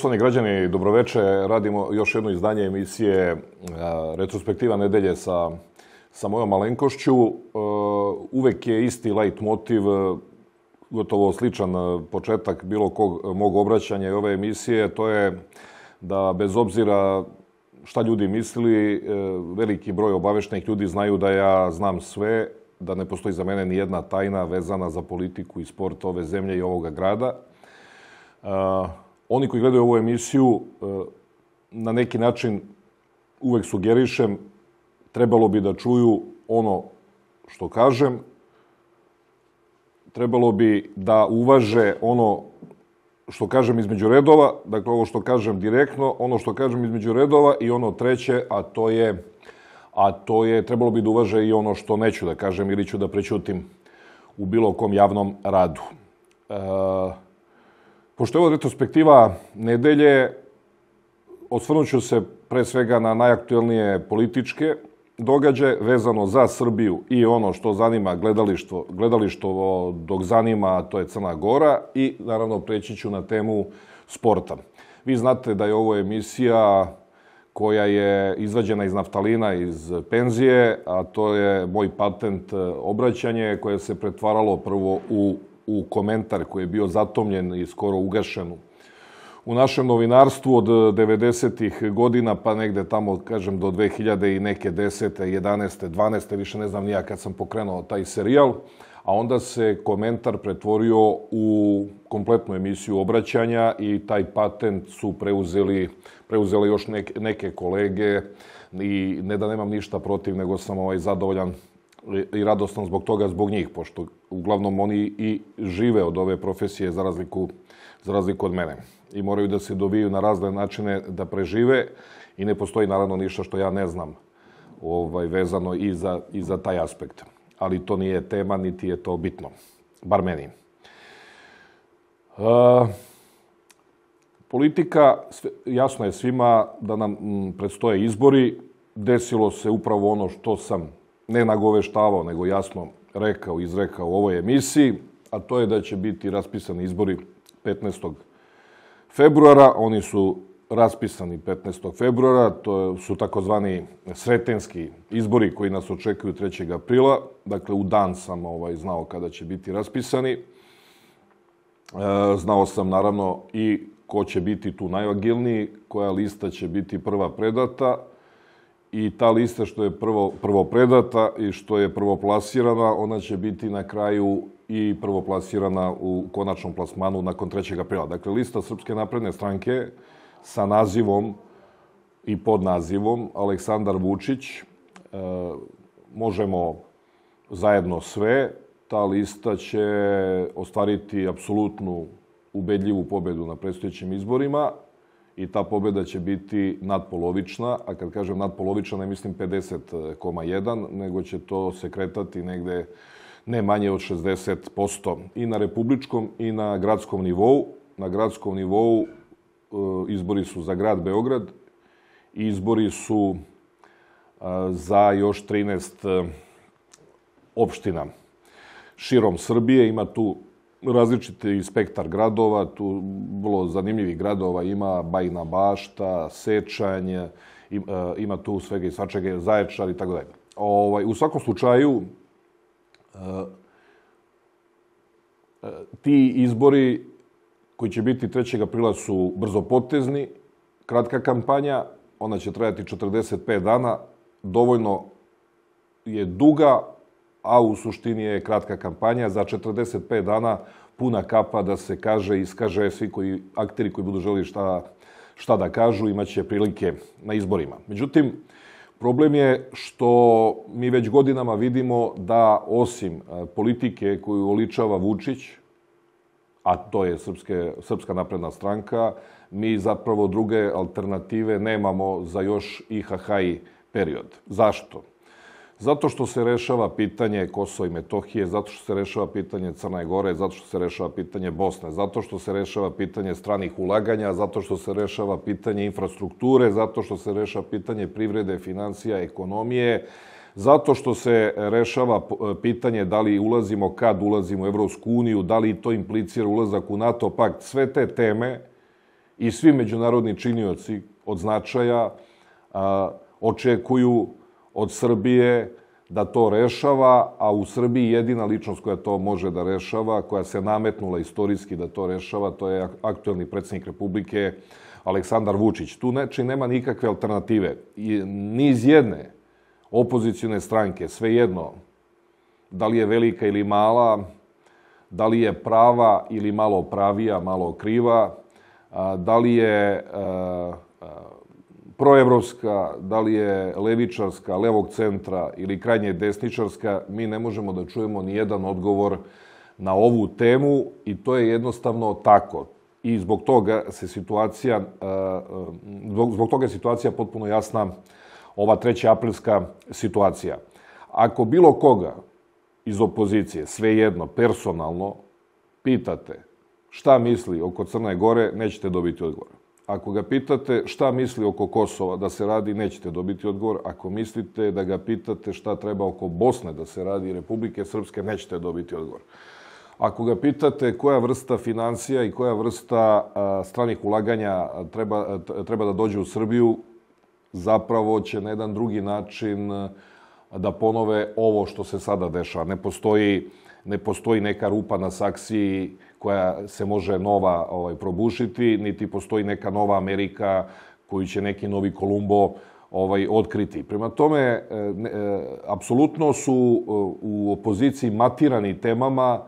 Poštovani građani, dobroveče. Radimo još jedno izdanje emisije Retrospektiva nedelje sa mojom malenkošću. Uvek je isti lajtmotiv, gotovo sličan početak bilo kog mog obraćanja i ove emisije. To je da bez obzira šta ljudi mislili, veliki broj obaveštenih ljudi znaju da ja znam sve, da ne postoji za mene nijedna tajna vezana za politiku i sport ove zemlje i ovoga grada. Oni koji gledaju ovu emisiju, na neki način uvek sugerišem, trebalo bi da čuju ono što kažem, trebalo bi da uvaže ono što kažem između redova, dakle ovo što kažem direktno, ono što kažem između redova i ono treće, a to je trebalo bi da uvaže i ono što neću da kažem ili ću da prećutim u bilo kom javnom radu. Pošto je ovo retrospektiva nedelje, osvrnut ću se pre svega na najaktuelnije političke događaje vezano za Srbiju i ono što zanima gledalištvo dok zanima, to je Crna Gora, i naravno preći ću na temu sporta. Vi znate da je ovo emisija koja je izvađena iz naftalina, iz penzije, a to je moj patent obraćanje koje se pretvaralo prvo u komentar koji je bio zatomljen i skoro ugašen u našem novinarstvu od 90-ih godina, pa negde tamo, kažem, do 2000 i neke 10. 11. 12. više ne znam nija kad sam pokrenuo taj serijal, a onda se komentar pretvorio u kompletnu emisiju obraćanja i taj patent su preuzele još neke kolege i ne da nemam ništa protiv, nego sam zadovoljan i radostan zbog toga, zbog njih, pošto uglavnom oni i žive od ove profesije za razliku od mene. I moraju da se doviju na razne načine da prežive i ne postoji naravno ništa što ja ne znam vezano i za taj aspekt. Ali to nije tema, niti je to bitno, bar meni. Politika, jasno je svima da nam predstoje izbori. Desilo se upravo ono što sam ne nagoveštavao, nego jasno rekao i izrekao u ovoj emisiji, a to je da će biti raspisani izbori 15. februara. Oni su raspisani 15. februara, to su takozvani sretenski izbori koji nas očekuju 3. aprila. Dakle, u dan sam znao kada će biti raspisani. Znao sam naravno i ko će biti tu najagilniji, koja lista će biti prva predata. I ta lista što je prvo predata i što je prvo plasirana, ona će biti na kraju i prvo plasirana u konačnom plasmanu nakon 3. aprila. Dakle, lista Srpske napredne stranke sa nazivom i pod nazivom Aleksandar Vučić, Možemo zajedno sve, ta lista će ostvariti apsolutnu ubedljivu pobedu na predstojećim izborima. I ta pobeda će biti nadpolovična, a kad kažem nadpolovična ne mislim 50,1, nego će to se kretati negde ne manje od 60% i na republičkom i na gradskom nivou. Na gradskom nivou izbori su za grad Beograd i izbori su za još 13 opština širom Srbije. Ima tu različiti spektar gradova, tu bilo zanimljivih gradova, ima Bajina Bašta, Sečanj, ima tu svega i svačega, Zaječar i tako dalje. U svakom slučaju, ti izbori koji će biti 3. aprila su brzopotezni, kratka kampanja, ona će trajati 45 dana, dovoljno je duga, a u suštini je kratka kampanja. Za 45 dana puna kapa da se kaže i iskaže svi akteri koji budu želi šta da kažu, imaće prilike na izborima. Međutim, problem je što mi već godinama vidimo da osim politike koju oličava Vučić, a to je Srpska napredna stranka, mi zapravo druge alternative nemamo za još IHH-i period. Zašto? Zato što se rešava pitanje Kosova i Metohije, zato što se rešava pitanje Crne Gore, zato što se rešava pitanje Bosne, zato što se rešava pitanje stranih ulaganja, zato što se rešava pitanje infrastrukture, zato što se rešava pitanje privrede, financija, ekonomije, zato što se rešava pitanje da li ulazimo, kad ulazimo u Evropsku uniju, da li to implicira ulazak u NATO pakt, sve te teme i svi međunarodni činioci od značaja očekuju od Srbije da to rešava, a u Srbiji jedina ličnost koja to može da rešava, koja se nametnula istorijski da to rešava, to je aktuelni predsednik Republike Aleksandar Vučić. Tu znači nema nikakve alternative. Ni iz jedne opozicione stranke, svejedno, da li je velika ili mala, da li je prava ili malo pravija, malo kriva, da li je proevropska, da li je levičarska, levog centra ili krajnje desničarska, mi ne možemo da čujemo ni jedan odgovor na ovu temu i to je jednostavno tako. I zbog toga je situacija potpuno jasna, ova 3. aprilska situacija. Ako bilo koga iz opozicije, svejedno, personalno, pitate šta misli oko Crne Gore, nećete dobiti odgovor. Ako ga pitate šta misli oko Kosova da se radi, nećete dobiti odgovor. Ako mislite da ga pitate šta treba oko Bosne da se radi i Republike Srpske, nećete dobiti odgovor. Ako ga pitate koja vrsta financija i koja vrsta stranih ulaganja treba da dođe u Srbiju, zapravo će na jedan drugi način da ponove ovo što se sada dešava. Ne postoji neka rupa na saksiji koja se može nova probušiti, niti postoji neka nova Amerika koju će neki novi Kolumbo otkriti. Prema tome, apsolutno su u opoziciji matirani temama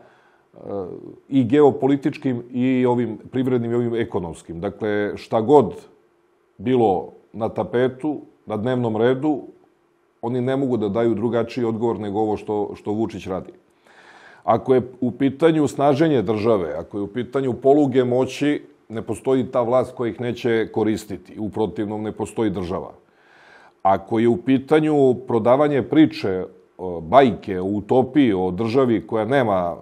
i geopolitičkim i ovim privrednim i ovim ekonomskim. Dakle, šta god bilo na tapetu, na dnevnom redu, oni ne mogu da daju drugačiji odgovor nego ovo što Vučić radi. Ako je u pitanju snaženje države, ako je u pitanju poluge moći, ne postoji ta vlast koja ih neće koristiti. U protivnom, ne postoji država. Ako je u pitanju prodavanje priče, bajke o utopiji, o državi koja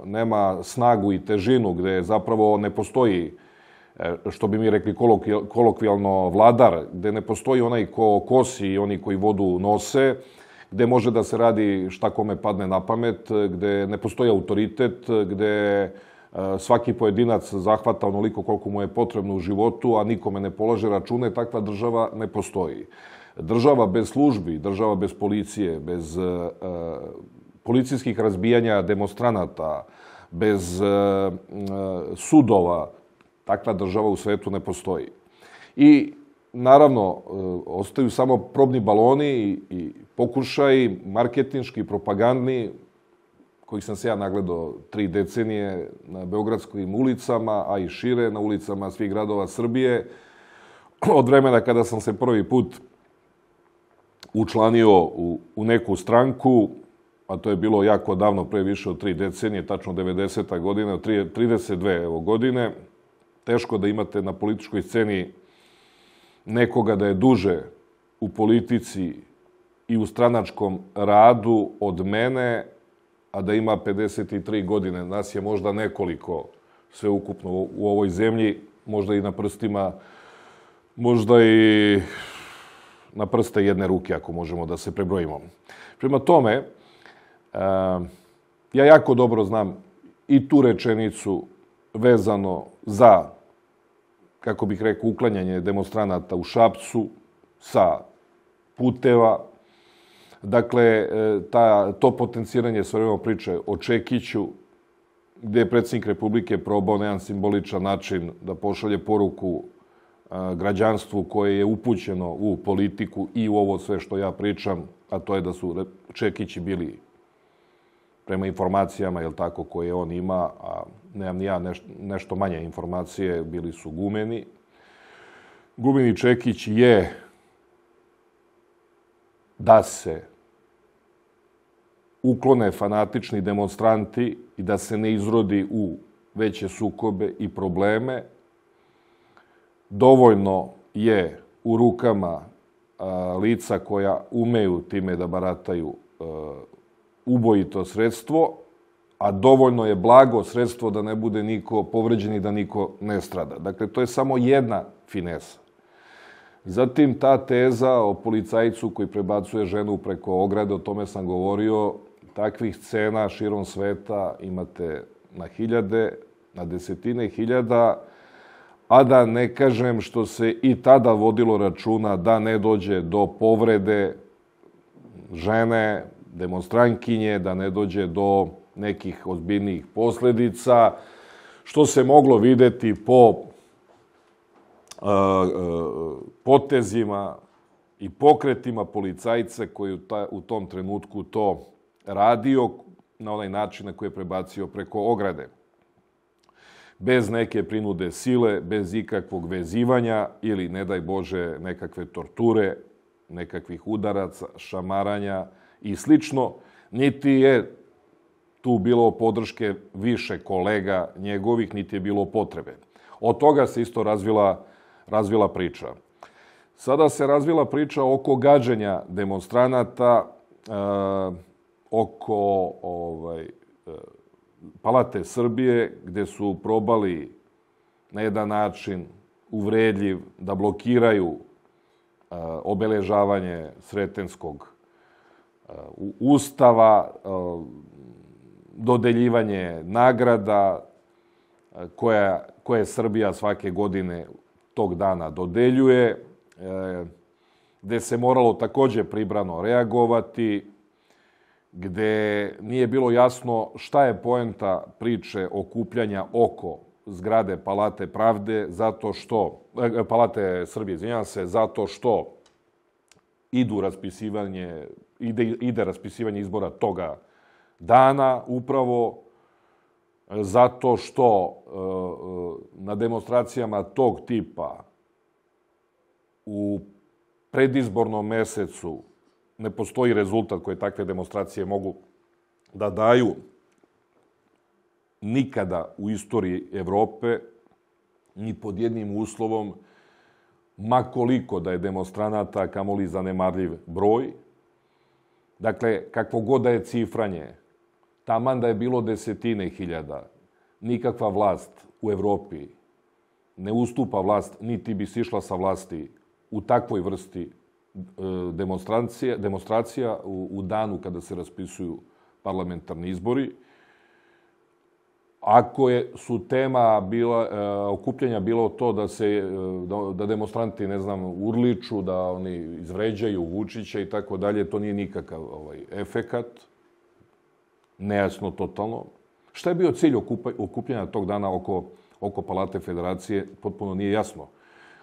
nema snagu i težinu, gde zapravo ne postoji, što bi mi rekli kolokvijalno, vladar, gde ne postoji onaj ko kosi i oni koji vodu nose, gde može da se radi šta kome padne na pamet, gde ne postoji autoritet, gde svaki pojedinac zahvata onoliko koliko mu je potrebno u životu, a nikome ne polaže račune, takva država ne postoji. Država bez službi, država bez policije, bez policijskih razbijanja demonstranata, bez sudova, takva država u svetu ne postoji. I naravno, ostaju samo probni baloni i pokušaj marketinški, propagandni, kojih sam se ja nagledao 3 decenije na beogradskim ulicama, a i šire, na ulicama svih gradova Srbije. Od vremena kada sam se prvi put učlanio u neku stranku, a to je bilo jako davno, pre više od 3 decenije, tačno 90. godina, 32 godine, teško da imate na političkoj sceni nekoga da je duže u politici i u stranačkom radu od mene, a da ima 53 godine. Nas je možda nekoliko sveukupno u ovoj zemlji, možda i na prstima, možda i na prste jedne ruke, ako možemo da se prebrojimo. Prema tome, ja jako dobro znam i tu rečenicu vezano za, kako bih rekao, uklanjanje demonstranata u Šapcu sa puteva. Dakle, to potenciranje svojevremeno priče o Šćekiću, gde je predsednik Republike probao na jedan simboličan način da pošalje poruku građanstvu koje je upućeno u politiku i u ovo sve što ja pričam, a to je da su Šćekići bili, prema informacijama, jel tako, koje on ima, a nemam ni ja nešto manje informacije, bili su gumeni. Gumeni Šćekić je da se uklone fanatični demonstranti i da se ne izrodi u veće sukobe i probleme. Dovoljno je u rukama lica koja umeju time da barataju ubojito sredstvo, a dovoljno je blago sredstvo da ne bude niko povređen i da niko ne strada. Dakle, to je samo jedna finesa. Zatim ta teza o policajcu koji prebacuje ženu preko ograde, o tome sam govorio, takvih scena širom sveta imate na hiljade, na desetine hiljada, a da ne kažem što se i tada vodilo računa da ne dođe do povrede žene, demonstrantkinje, da ne dođe do nekih ozbiljnijih posledica, što se moglo videti po potezima i pokretima policajca koji u tom trenutku to radio na onaj način na koji je prebacio preko ograde. Bez neke prinude sile, bez ikakvog vezivanja ili, ne daj Bože, nekakve torture, nekakvih udaraca, šamaranja i slično, niti je tu bilo podrške više kolega njegovih, niti je bilo potrebe. Od toga se isto razvila priča. Sada se razvila priča oko gađenja demonstranata, oko Palate Srbije, gde su probali na jedan način uvredljiv da blokiraju obeležavanje Sretenskog ustava, dodeljivanje nagrada koje Srbija svake godine tog dana dodeljuje, gde se moralo takođe pribrano reagovati, gde nije bilo jasno šta je poenta priče okupljanja oko zgrade Palate Pravde, zato što, Palate Srbije, izvinjavam se, zato što ide raspisivanje izbora toga dana, upravo zato što na demonstracijama tog tipa u predizbornom mesecu ne postoji rezultat koje takve demonstracije mogu da daju. Nikada u istoriji Evrope, ni pod jednim uslovom, makoliko da je demonstranata, kamoli zanemarljiv broj. Dakle, kakvo god da je cifranje, taman da je bilo desetine hiljada, nikakva vlast u Evropi ne ustupa vlast, niti bi sišla sa vlasti u takvoj vrsti demonstracija u danu kada se raspisuju parlamentarni izbori. Ako su tema okupljanja bilo to da demonstranti, ne znam, urliču, da oni izvređaju Vučića i tako dalje, to nije nikakav efekat. Nejasno totalno. Šta je bio cilj okupljanja tog dana oko Palate Federacije, potpuno nije jasno.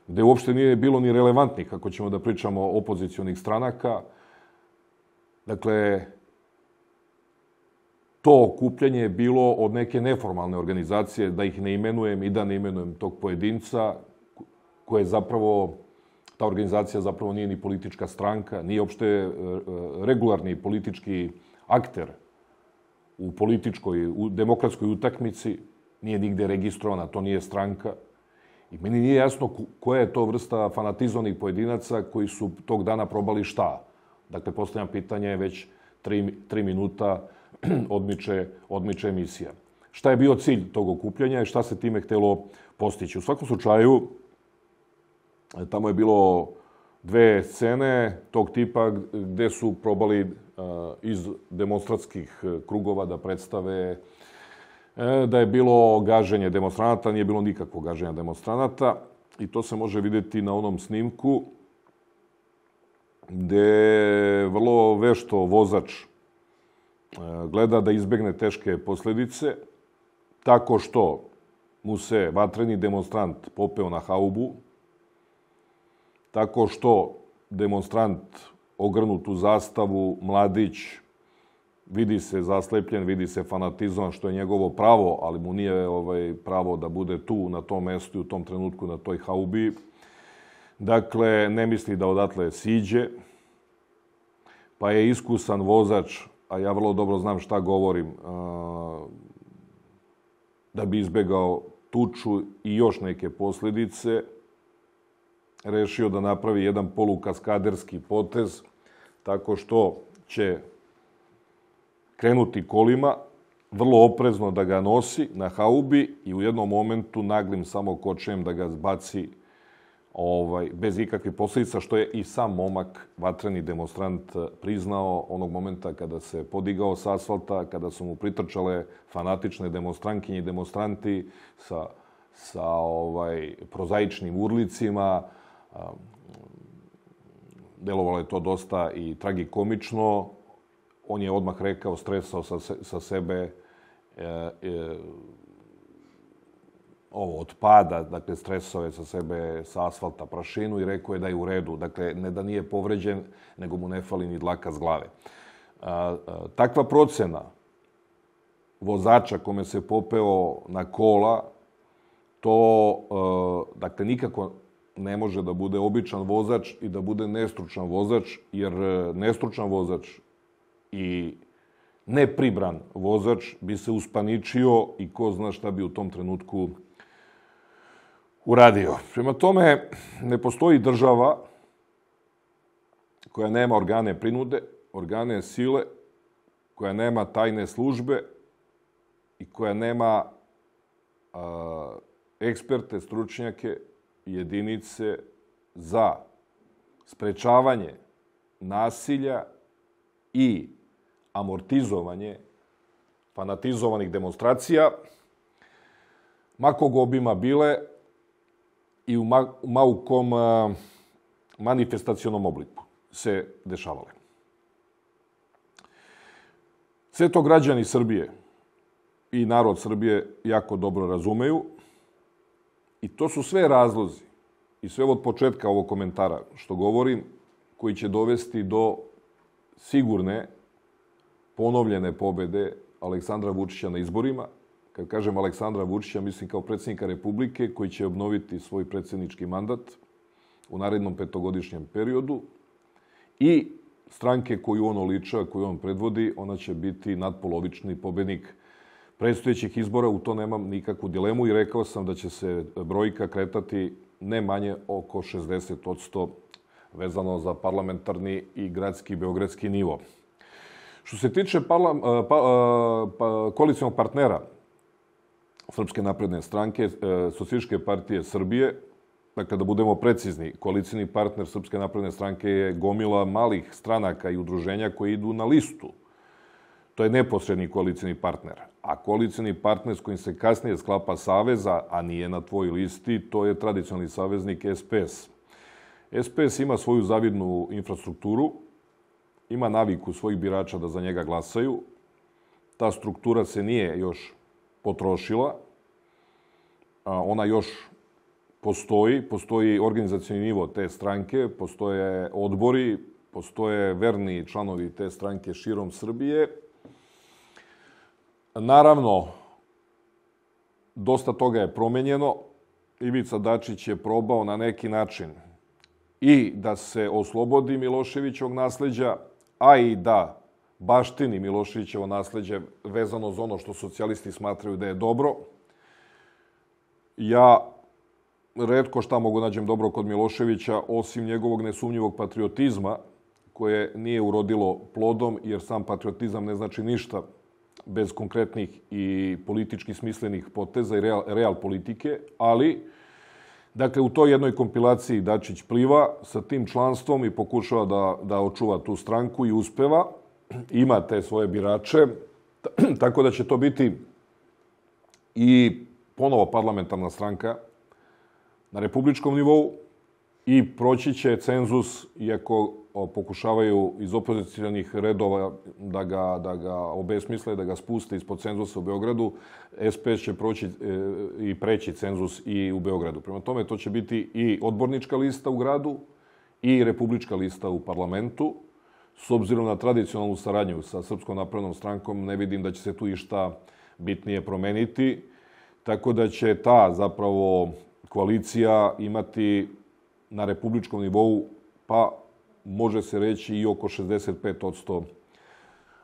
Gde uopšte nije bilo ni relevantnih, ako ćemo da pričamo o opozicionih stranaka. Dakle, to okupljanje je bilo od neke neformalne organizacije, da ih ne imenujem i da ne imenujem tog pojedinca, koje zapravo, ta organizacija zapravo nije ni politička stranka, nije uopšte regularni politički akter u političkoj, u demokratskoj utakmici, nije nigde registrovana, to nije stranka. I meni nije jasno koja je to vrsta fanatizovanih pojedinaca koji su tog dana probali šta. Dakle, postavljam pitanje, već 3 minuta odmiče emisija. Šta je bio cilj tog okupljanja i šta se time htelo postići? U svakom slučaju, tamo je bilo dve scene tog tipa gde su probali iz demonstratskih krugova da predstave da je bilo gaženje demonstranata, nije bilo nikakvog gaženja demonstranata. I to se može videti na onom snimku gde vrlo vešto vozač gleda da izbegne teške posledice, tako što mu se vatreni demonstrant popeo na haubu, tako što demonstrant ogrnut u zastavu, mladić, vidi se zaslepljen, vidi se fanatizovan, što je njegovo pravo, ali mu nije pravo da bude tu, na tom mestu i u tom trenutku na toj haubi. Dakle, ne misli da odatle siđe, pa je iskusan vozač, a ja vrlo dobro znam šta govorim, da bi izbegao tuču i još neke posledice, rešio da napravi jedan polukaskaderski potez, tako što će krenuti kolima, vrlo oprezno da ga nosi na haubi i u jednom momentu naglim samokočenjem da ga zbaci bez ikakvih posledica, što je i sam momak, vatreni demonstrant, priznao onog momenta kada se podigao s asfalta, kada su mu pritrčale fanatične demonstrantkinje i demonstranti sa sa prozaičnim urlicima. Delovalo je to dosta i tragikomično. On je odmah rekao, stresao sa sebe od pada, dakle, stresao je sa sebe sa asfalta prašinu i rekao je da je u redu. Dakle, ne da nije povređen, nego mu ne fali ni dlaka s glave. Takva procena vozača kome se popeo na kola, to dakle, nikako ne može da bude običan vozač i da bude nestručan vozač, jer nestručan vozač i nepribran vozač bi se uspaničio i ko zna šta bi u tom trenutku uradio. Prema tome, ne postoji država koja nema organe prinude, organe sile, koja nema tajne službe i koja nema eksperte, stručnjake, jedinice za sprečavanje nasilja i amortizovanje fanatizovanih demonstracija, ma kog obima bile i u ma u kom manifestacionom obliku se dešavale. Sve to građani Srbije i narod Srbije jako dobro razumeju. I to su sve razlozi i sve od početka ovog komentara što govorim, koji će dovesti do sigurne ponovljene pobede Aleksandra Vučića na izborima. Kad kažem Aleksandra Vučića, mislim kao predsjednika Republike koji će obnoviti svoj predsjednički mandat u narednom petogodišnjem periodu i stranke koju on oliča, koju on predvodi, ona će biti nadpolovični pobednik predstojećih izbora. U to nemam nikakvu dilemu i rekao sam da će se brojka kretati ne manje oko 60% vezano za parlamentarni i gradski i beogradski nivo. Što se tiče koalicionog partnera Srpske napredne stranke, Socijalističke partije Srbije, dakle da budemo precizni, koalicijni partner Srpske napredne stranke je gomila malih stranaka i udruženja koji idu na listu. To je neposredni koalicijni partner. A koalicijni partner s kojim se kasnije sklapa saveza, a nije na tvoj listi, to je tradicionalni saveznik SPS. SPS ima svoju zavidnu infrastrukturu, ima naviku svojih birača da za njega glasaju. Ta struktura se nije još potrošila. Ona još postoji. Postoji organizacioni nivo te stranke, postoje odbori, postoje verni članovi te stranke širom Srbije. Naravno, dosta toga je promenjeno. Ivica Dačić je probao na neki način i da se oslobodi Miloševićevog nasleđa, a i da baštini Miloševićevo nasleđe vezano za ono što socijalisti smatraju da je dobro. Ja retko šta mogu nađem dobro kod Miloševića, osim njegovog nesumnjivog patriotizma, koje nije urodilo plodom, jer sam patriotizam ne znači ništa bez konkretnih i politički smislenih poteza i real politike, ali dakle, u toj jednoj kompilaciji Dačić pliva sa tim članstvom i pokušava da očuva tu stranku i uspeva. Ima te svoje birače, tako da će to biti i ponovo parlamentarna stranka na republičkom nivou i proći će cenzus, iako pokušavaju iz opozicionih redova da ga obesmisle, da ga spuste ispod cenzusa u Beogradu, SPS će proći i preći cenzus i u Beogradu. Prema tome, to će biti i odbornička lista u gradu i republička lista u parlamentu. S obzirom na tradicionalnu saradnju sa Srpskom naprednom strankom, ne vidim da će se tu išta bitnije promeniti. Tako da će ta zapravo koalicija imati na republičkom nivou, pa može se reći i oko 65%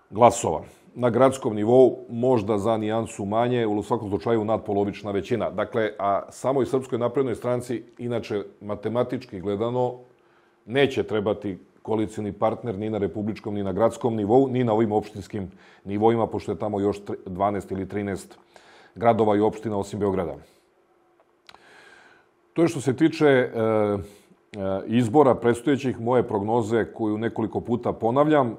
glasova. Na gradskom nivou možda za nijansu manje, u svakom slučaju nadpolovična većina. Dakle, a samoj Srpskoj naprednoj stranci, inače matematički gledano, neće trebati koalicijni partner ni na republičkom, ni na gradskom nivou, ni na ovim opštinskim nivoima, pošto je tamo još 12 ili 13 gradova i opština osim Beograda. To je što se tiče izbora predstojećih, moje prognoze koju nekoliko puta ponavljam.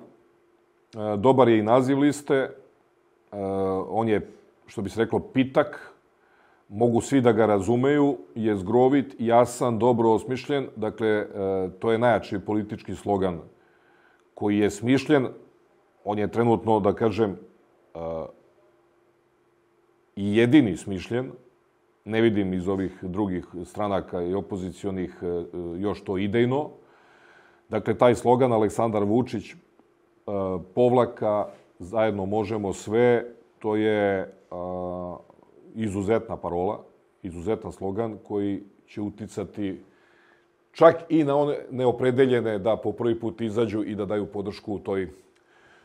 Dobar je i naziv liste. On je, što bi se reklo, pitak. mogu svi da ga razumeju, je zgrovit, jasan, dobro osmišljen. Dakle, to je najjači politički slogan koji je smišljen. On je trenutno, da kažem, i jedini smišljen. Ne vidim iz ovih drugih stranaka i opozicionih još to idejno. Dakle, taj slogan Aleksandar Vučić povlaka zajedno možemo sve, to je izuzetna parola, izuzetan slogan koji će uticati čak i na one neopredeljene da po prvi put izađu i da daju podršku u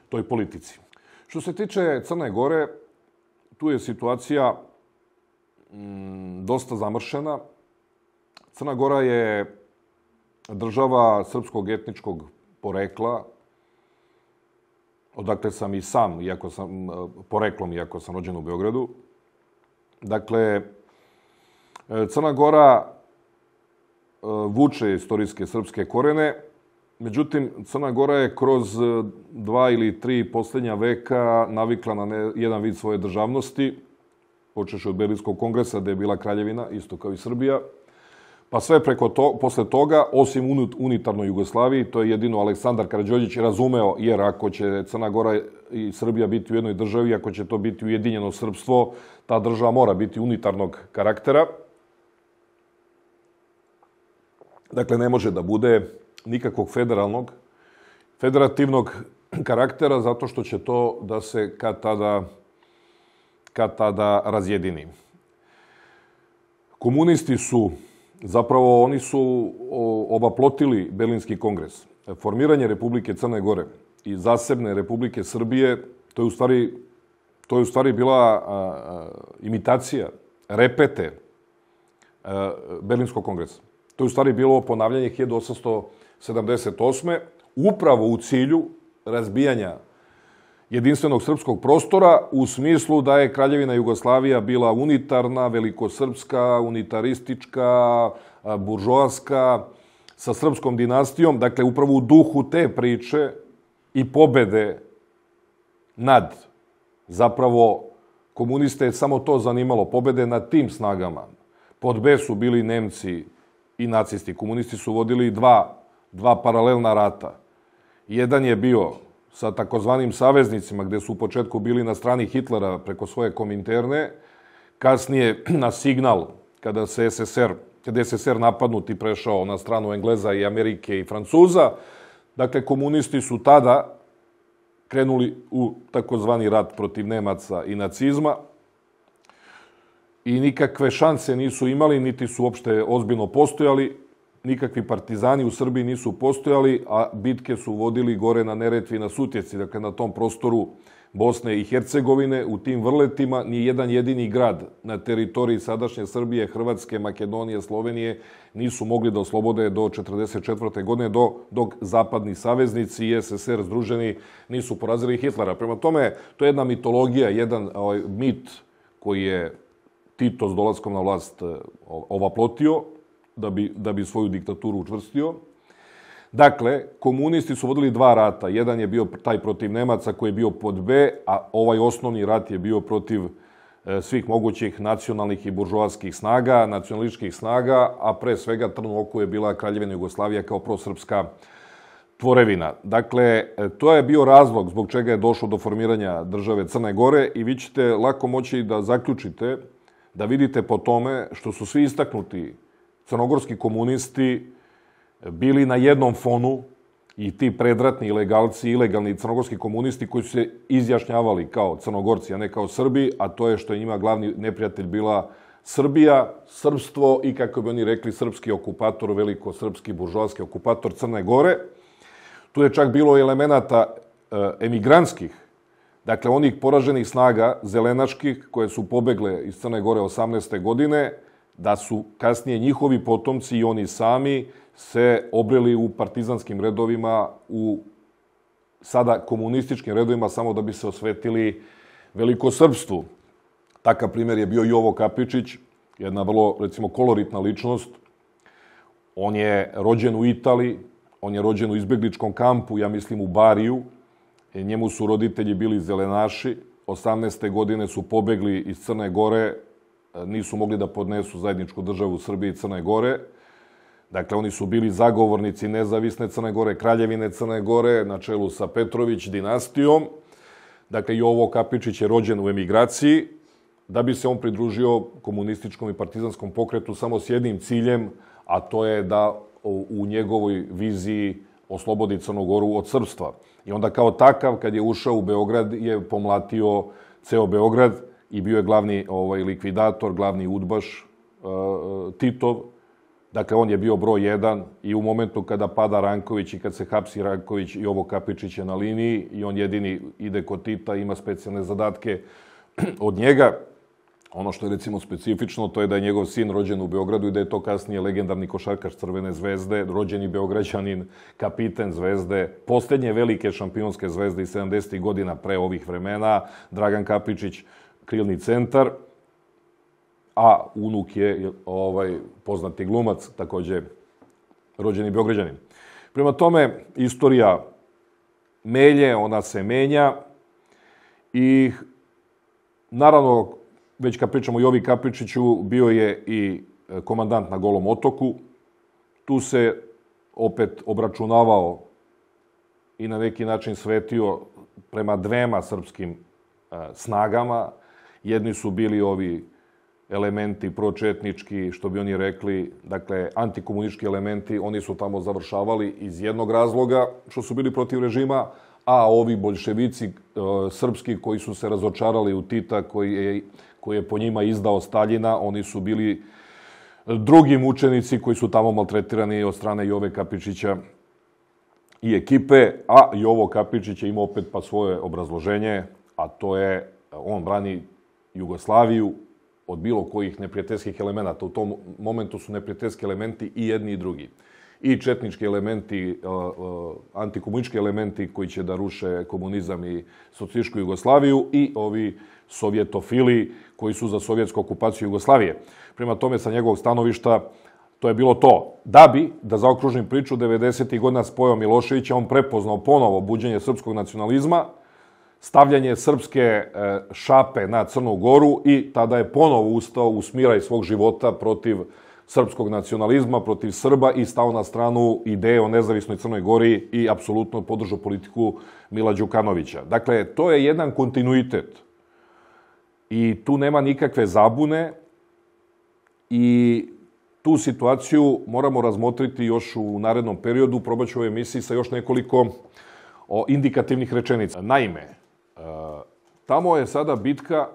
toj politici. Što se tiče Crne Gore, tu je situacija dosta zamršena. Crna Gora je država srpskog etničkog porekla, odakle sam i sam, iako sam poreklom, iako sam rođen u Beogradu. Dakle, Crna Gora vuče istorijske srpske korene, međutim, Crna Gora je kroz 2 ili 3 poslednja veka navikla na jedan vid svoje državnosti, počeš od Berelinskog kongresa, gde je bila kraljevina, isto kao i Srbija, pa sve preko to, posle toga, osim unitarnoj Jugoslaviji, to je jedino Aleksandar Karađorđević razumeo, jer ako će Crna Gora i Srbija biti u jednoj državi, ako će to biti ujedinjeno srpstvo, ta država mora biti unitarnog karaktera. Dakle, ne može da bude nikakvog federativnog karaktera, zato što će to da se kad tada razjedini. Komunisti su, zapravo oni su obaplotili Berlinski kongres. Formiranje Republike Crne Gore i zasebne Republike Srbije, to je u stvari bila imitacija, repete Berlinskog kongresa. To je u stvari bilo ponavljanje 1878. upravo u cilju razbijanja jedinstvenog srpskog prostora u smislu da je Kraljevina Jugoslavija bila unitarna, velikosrpska, unitaristička, buržoaska, sa srpskom dinastijom. Dakle, upravo u duhu te priče i pobede nad, zapravo, komuniste je samo to zanimalo, pobede nad tim snagama. Pod B su bili Nemci i nacisti. Komunisti su vodili dva paralelna rata. Jedan je bio sa takozvanim saveznicima, gde su u početku bili na strani Hitlera preko svoje kominterne, kasnije na signal, kada je SSR napadnut i prešao na stranu Engleza i Amerike i Francuza. Dakle, komunisti su tada krenuli u takozvani rat protiv Nemaca i nacizma i nikakve šanse nisu imali, niti su uopšte ozbiljno postojali. Nikakvi partizani u Srbiji nisu postojali, a bitke su vodili gore na Neretvi i na Sutjeci. Dakle, na tom prostoru Bosne i Hercegovine, u tim vrletima, ni jedan jedini grad na teritoriji sadašnje Srbije, Hrvatske, Makedonije, Slovenije nisu mogli da oslobode do 1944. godine, dok zapadni saveznici i SSR združeni nisu porazili Hitlera. Prema tome, to je jedna mitologija, jedan mit koji je Tito s dolaskom na vlast ovaplotio, da bi svoju diktaturu učvrstio. Dakle, komunisti su vodili dva rata. Jedan je bio taj protiv Nemaca koji je bio pod B, a ovaj osnovni rat je bio protiv svih mogućih nacionalnih i buržoaskih snaga, nacionalističkih snaga, a pre svega trnu oku je bila Kraljevina Jugoslavija kao prosrpska tvorevina. Dakle, to je bio razlog zbog čega je došlo do formiranja države Crne Gore i vi ćete lako moći da zaključite, da vidite po tome što su svi istaknuti crnogorski komunisti bili na jednom fonu i ti predratni ilegalci, ilegalni crnogorski komunisti koji su se izjašnjavali kao crnogorci, a ne kao Srbi, a to je što je njima glavni neprijatelj bila Srbija, srpstvo i, kako bi oni rekli, srpski okupator, velikosrpski buržoaski okupator Crne Gore. Tu je čak bilo elemenata emigrantskih, dakle onih poraženih snaga zelenaških koje su pobegle iz Crne Gore 18. godine, da su kasnije njihovi potomci i oni sami se obreli u partizanskim redovima, u sada komunističkim redovima, samo da bi se osvetili velikosrpstvu. Takav primer je bio Jovo Kapičić, jedna vrlo, recimo, koloritna ličnost. On je rođen u Italiji, on je rođen u izbegličkom kampu, ja mislim u Bariju. Njemu su roditelji bili zelenaši. 18. godine su pobegli iz Crne Gore nisu mogli da podnesu zajedničku državu Srbije i Crne Gore. Dakle, oni su bili zagovornici nezavisne Crne Gore, Kraljevine Crne Gore, na čelu sa Petrović dinastijom. Dakle, Jovo Kapičić je rođen u emigraciji, da bi se on pridružio komunističkom i partizanskom pokretu samo s jednim ciljem, a to je da u njegovoj viziji oslobodi Crnu Goru od srpstva. I onda kao takav, kad je ušao u Beograd, je pomlatio ceo Beograd i bio je glavni likvidator, glavni udbaš Titov. Dakle, on je bio broj 1 i u momentu kada pada Ranković i kad se hapsi Ranković, i Jovo Kapičić je na liniji i on jedini ide kod Tita, ima specijalne zadatke od njega. Ono što je recimo specifično, to je da je njegov sin rođen u Beogradu i da je to kasnije legendarni košarkaš Crvene zvezde, rođeni Beograđanin, kapiten Zvezde, poslednje velike šampionske Zvezde iz 70. godina pre ovih vremena, Dragan Kapičić, krilni centar, a unuk je poznati glumac, takođe rođeni Beograđanin. Prema tome, istorija melje, ona se menja i naravno, već kad pričamo o Jovi Kapičiću, bio je i komandant na Golom otoku. Tu se opet obračunavao i na neki način svetio prema dvema srpskim snagama. Jedni su bili ovi elementi pročetnički, što bi oni rekli, dakle, antikomunistički elementi, oni su tamo završavali iz jednog razloga, što su bili protiv režima, a ovi boljševici srpski koji su se razočarali u Tita, koji je po njima izdao Staljina, oni su bili drugi mučenici koji su tamo maltretirani od strane Jove Kapičića i ekipe, a Jovo Kapičić je imao opet pa svoje obrazloženje, a to je on brani Jugoslaviju od bilo kojih neprijateljskih elemenata. U tom momentu su neprijateljski elementi i jedni i drugi. I četnički elementi, antikomunistički elementi koji će da ruše komunizam i socijalističku Jugoslaviju i ovi sovjetofili koji su za sovjetsku okupaciju Jugoslavije. Prema tome, sa njegovog stanovišta, to je bilo to. Da zaokružim priču, 90. godina spojao Miloševića, on prepoznao ponovo buđenje srpskog nacionalizma, stavljanje srpske šape na Crnu Goru i tada je ponovo ustao u smiraj svog života protiv srpskog nacionalizma, protiv Srba i stao na stranu ideje o nezavisnoj Crnoj Gori i apsolutno podržao politiku Mila Đukanovića. Dakle, to je jedan kontinuitet i tu nema nikakve zabune i tu situaciju moramo razmotriti još u narednom periodu. Probaću u ovoj emisiji sa još nekoliko indikativnih rečenica. Naime, tamo je sada bitka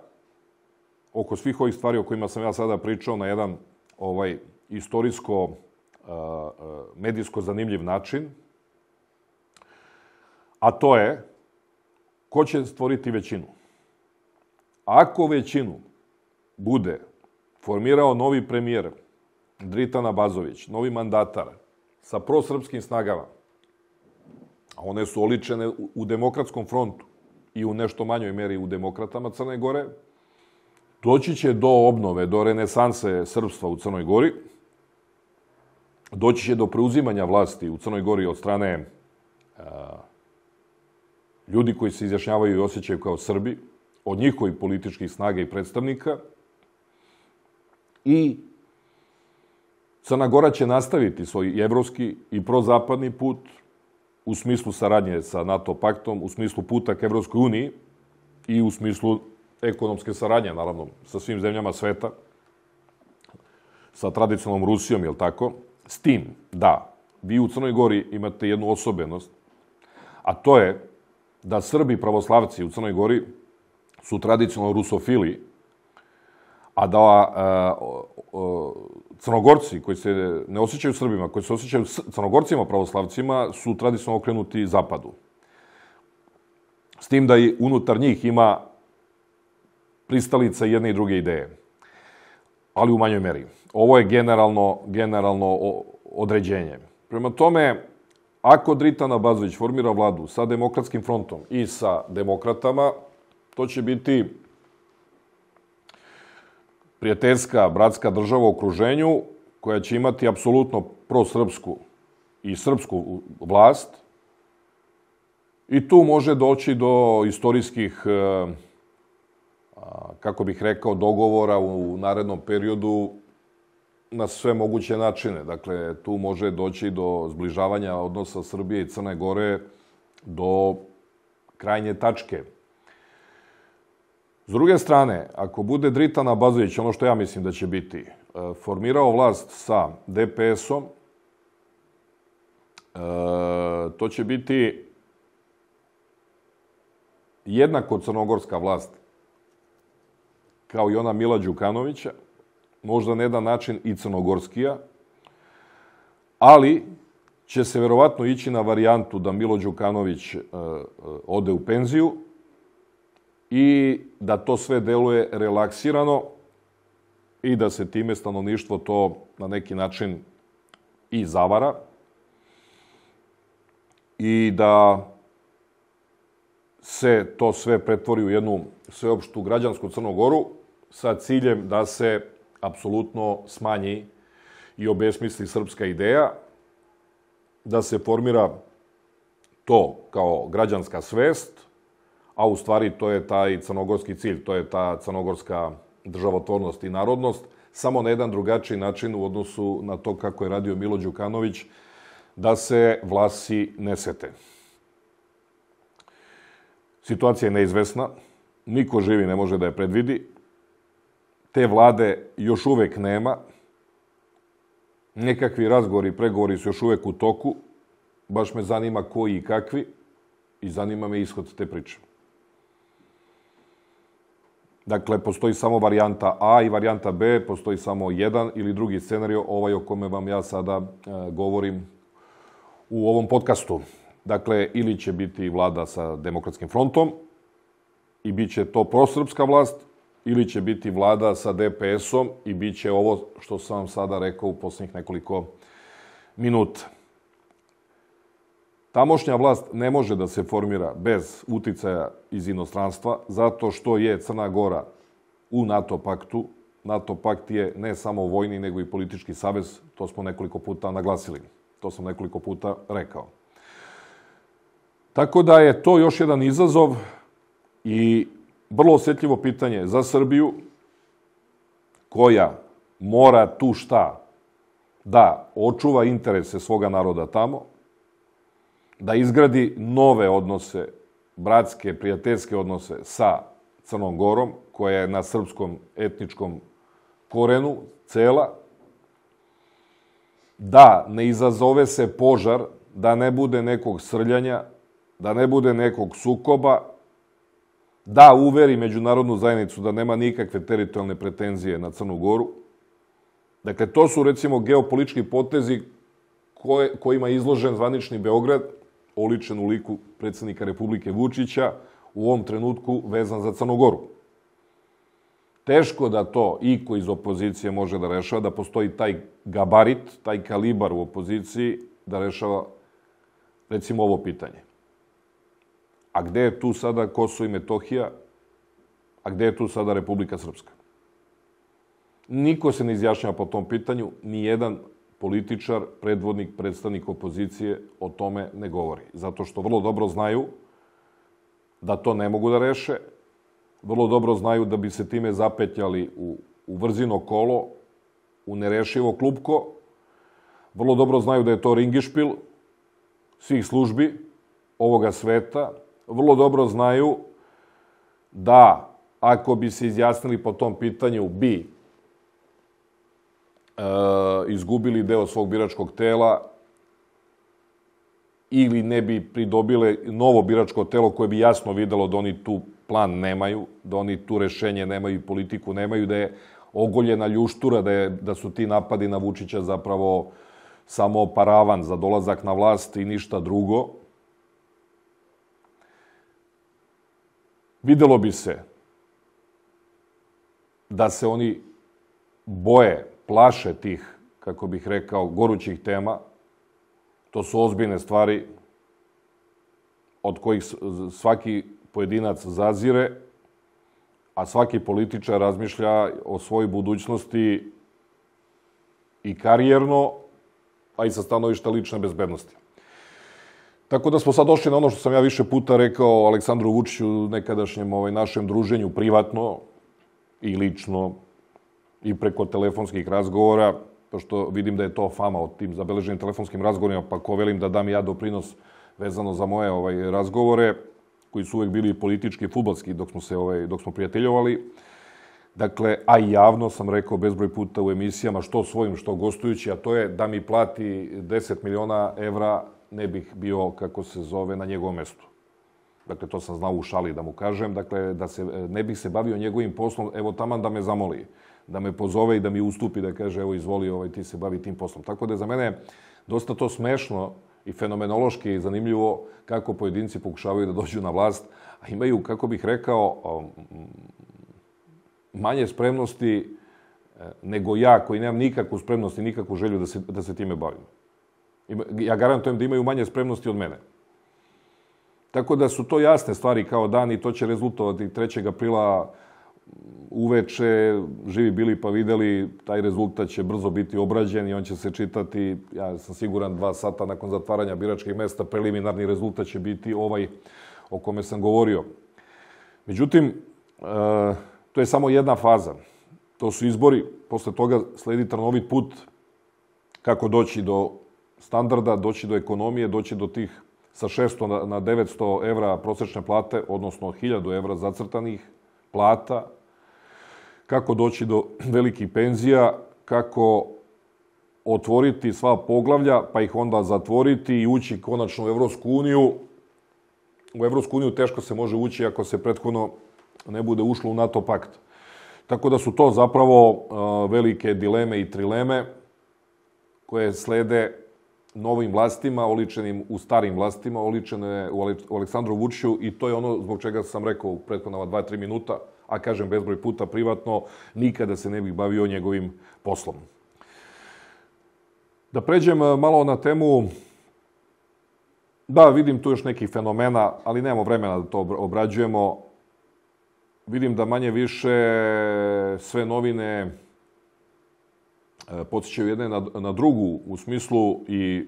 oko svih ovih stvari o kojima sam ja sada pričao na jedan istorijsko-medijsko zanimljiv način, a to je ko će stvoriti većinu. Ako većinu bude formirao novi premijer Dritan Abazović, novi mandatar, sa prosrpskim snagama, a one su oličene u Demokratskom frontu i u nešto manjoj meri u Demokratama Crne Gore, doći će do obnove, do renesanse srpstva u Crnoj Gori. Doći će do preuzimanja vlasti u Crnoj Gori od strane ljudi koji se izjašnjavaju i osjećaju kao Srbi, od njihovih političkih snaga i predstavnika. I Crna Gora će nastaviti svoj evropski i prozapadni put u smislu saradnje sa NATO paktom, u smislu puta ka Evropskoj uniji i u smislu ekonomske saradnje, naravno, sa svim zemljama sveta, sa tradicionalnom Rusijom, je li tako? S tim da vi u Crnoj Gori imate jednu osobenost, a to je da Srbi pravoslavci u Crnoj Gori su tradicionalno rusofili, a da Crnogorci koji se ne osjećaju Srbima, koji se osjećaju Crnogorcima pravoslavcima, su tradicionalno okrenuti zapadu. S tim da i unutar njih ima pristalica jedne i druge ideje, ali u manjoj meri. Ovo je generalno određenje. Prema tome, ako Dritan Abazović formira vladu sa Demokratskim frontom i sa demokratama, to će biti prijateljska, bratska država u okruženju koja će imati apsolutno prosrpsku i srpsku vlast i tu može doći do istorijskih kako bih rekao, dogovora u narednom periodu na sve moguće načine. Dakle, tu može doći do zbližavanja odnosa Srbije i Crne Gore do krajnje tačke. S druge strane, ako bude Dritan Abazović, ono što ja mislim da će biti, formirao vlast sa DPS-om, to će biti jednako crnogorska vlast kao i ona Mila Đukanovića, možda na jedan način i crnogorskija, ali će se verovatno ići na varijantu da Milo Đukanović ode u penziju i da to sve deluje relaksirano i da se time stanovništvo to na neki način i zavara i da se to sve pretvori u jednu sveopštu građansku Crnu Goru sa ciljem da se apsolutno smanji i obesmisli srpska ideja, da se formira to kao građanska svest, a u stvari to je taj crnogorski cilj, to je ta crnogorska državotvornost i narodnost, samo na jedan drugačiji način u odnosu na to kako je radio Milo Đukanović, da se Vlasi ne sete. Situacija je neizvesna, niko živi ne može da je predvidi, te vlade još uvek nema, nekakvi razgovori i pregovori su još uvek u toku, baš me zanima koji i kakvi i zanima me ishod te priče. Dakle, postoji samo varijanta A i varijanta B, postoji samo jedan ili drugi scenario, ovaj o kome vam ja sada govorim u ovom podcastu. Dakle, ili će biti vlada sa Demokratskim frontom i bit će to prosrpska vlast, ili će biti vlada sa DPS-om i bit će ovo što sam vam sada rekao u poslednjih nekoliko minuta. Tamošnja vlast ne može da se formira bez uticaja iz inostranstva, zato što je Crna Gora u NATO paktu. NATO pakt je ne samo vojni, nego i politički savez. To smo nekoliko puta naglasili. To sam nekoliko puta rekao. Tako da je to još jedan izazov i vrlo osjetljivo pitanje za Srbiju, koja mora tu šta da očuva interese svoga naroda tamo, da izgradi nove odnose, bratske, prijateljske odnose sa Crnom Gorom, koja je na srpskom etničkom korenu cela, da ne izazove se požar, da ne bude nekog srljanja, da ne bude nekog sukoba, da uveri međunarodnu zajednicu da nema nikakve teritorijalne pretenzije na Crnu Goru. Dakle, to su, recimo, geopolitički potezi kojima je izložen zvanični Beograd, oličen u liku predsednika Republike Vučića, u ovom trenutku vezan za Crnu Goru. Teško da to iko iz opozicije može da rešava, da postoji taj gabarit, taj kalibar u opoziciji da rešava, recimo, ovo pitanje. A gde je tu sada Kosovo i Metohija? A gde je tu sada Republika Srpska? Niko se ne izjašnjava po tom pitanju, ni jedan političar, predvodnik, predstavnik opozicije o tome ne govori. Zato što vrlo dobro znaju da to ne mogu da reše, vrlo dobro znaju da bi se time zapetljali u vrzino kolo, u nerešivo klupko, vrlo dobro znaju da je to ringišpil svih službi ovoga sveta, vrlo dobro znaju da ako bi se izjasnili po tom pitanju bi izgubili deo svog biračkog tela ili ne bi pridobile novo biračko telo koje bi jasno videlo da oni tu plan nemaju, da oni tu rešenje nemaju i politiku nemaju, da je ogoljena ljuštura, da su ti napadi na Vučića zapravo samo paravan za dolazak na vlast i ništa drugo. Videlo bi se da se oni boje, plaše tih, kako bih rekao, gorućih tema. To su ozbiljne stvari od kojih svaki pojedinac zazire, a svaki političar razmišlja o svojoj budućnosti i karijerno, a i sa stanovišta lične bezbednosti. Tako da smo sad došli na ono što sam ja više puta rekao Aleksandru Vučiću u nekadašnjem našem druženju, privatno i lično i preko telefonskih razgovora, pošto vidim da je to fama o tim zabeleženim telefonskim razgovorima, pa ko velim da dam ja doprinos vezano za moje razgovore, koji su uvek bili politički i fudbalski dok smo prijateljovali. Dakle, a i javno sam rekao bezbroj puta u emisijama, što svojim, što gostujući, a to je da mi plati 10 miliona evra, ne bih bio, kako se zove, na njegovom mestu. Dakle, to sam znao u šali da mu kažem. Dakle, da se ne bih se bavio njegovim poslom, evo taman da me zamoli, da me pozove i da mi ustupi, da kaže, evo, izvoli, ti se bavi tim poslom. Tako da je za mene dosta to smešno i fenomenološki zanimljivo kako pojedinci pokušavaju da dođu na vlast, a imaju, kako bih rekao, manje spremnosti nego ja, koji nemam nikakvu spremnost i nikakvu želju da se time bavim. Ja garantujem da imaju manje spremnosti od mene. Tako da su to jasne stvari kao dan i to će rezultovati 3. aprila uveče. Živi bili pa videli, taj rezultat će brzo biti obrađen i on će se čitati, ja sam siguran, 2 sata nakon zatvaranja biračkih mesta. Preliminarni rezultat će biti ovaj o kome sam govorio. Međutim, to je samo jedna faza. To su izbori. Posle toga sledi trnovit put kako doći do standarda, doći do ekonomije, doći do tih sa 600 na 900 evra prosečne plate, odnosno 1000 evra zacrtanih plata, kako doći do velikih penzija, kako otvoriti sva poglavlja, pa ih onda zatvoriti i ući konačno u Evropsku uniju. U Evropsku uniju teško se može ući ako se prethodno ne bude ušlo u NATO pakt. Tako da su to zapravo velike dileme i trileme koje slede novim vlastima, oličenim u starim vlastima, oličene u Aleksandru Vučiću, i to je ono zbog čega sam rekao u prethodna 2-3 minuta, a kažem bezbroj puta privatno, nikada se ne bih bavio njegovim poslom. Da pređem malo na temu, da vidim tu još nekih fenomena, ali nemamo vremena da to obrađujemo. Vidim da manje više sve novine podsjećaju jedne na drugu, u smislu i